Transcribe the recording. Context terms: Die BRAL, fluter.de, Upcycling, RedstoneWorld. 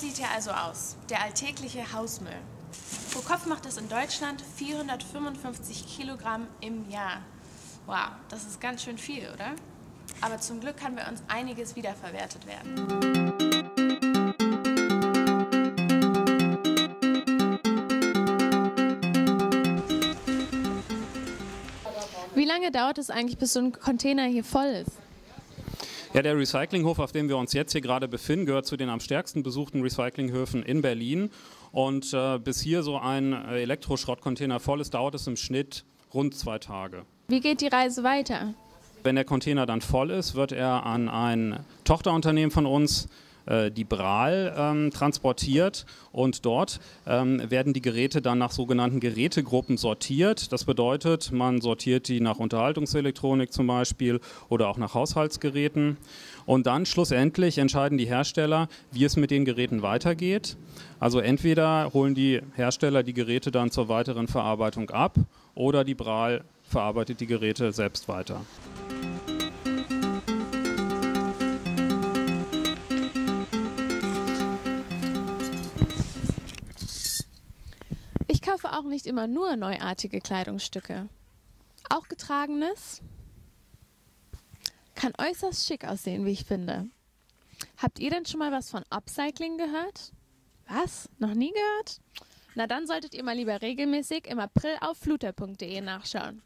sieht er also aus, der alltägliche Hausmüll. Pro Kopf macht das in Deutschland 455 Kilogramm im Jahr. Wow, das ist ganz schön viel, oder? Aber zum Glück kann bei uns einiges wiederverwertet werden. Wie lange dauert es eigentlich, bis so ein Container hier voll ist? Ja, der Recyclinghof, auf dem wir uns jetzt hier gerade befinden, gehört zu den am stärksten besuchten Recyclinghöfen in Berlin. Und bis hier so ein Elektroschrottcontainer voll ist, dauert es im Schnitt rund 2 Tage. Wie geht die Reise weiter? Wenn der Container dann voll ist, wird er an ein Tochterunternehmen von uns, die BRAL, transportiert, und dort werden die Geräte dann nach sogenannten Gerätegruppen sortiert. Das bedeutet, man sortiert die nach Unterhaltungselektronik zum Beispiel oder auch nach Haushaltsgeräten, und dann schlussendlich entscheiden die Hersteller, wie es mit den Geräten weitergeht. Also entweder holen die Hersteller die Geräte dann zur weiteren Verarbeitung ab oder die BRAL verarbeitet die Geräte selbst weiter. Ich kaufe auch nicht immer nur neuartige Kleidungsstücke. Auch Getragenes kann äußerst schick aussehen, wie ich finde. Habt ihr denn schon mal was von Upcycling gehört? Was? Noch nie gehört? Na dann solltet ihr mal lieber regelmäßig im April auf fluter.de nachschauen.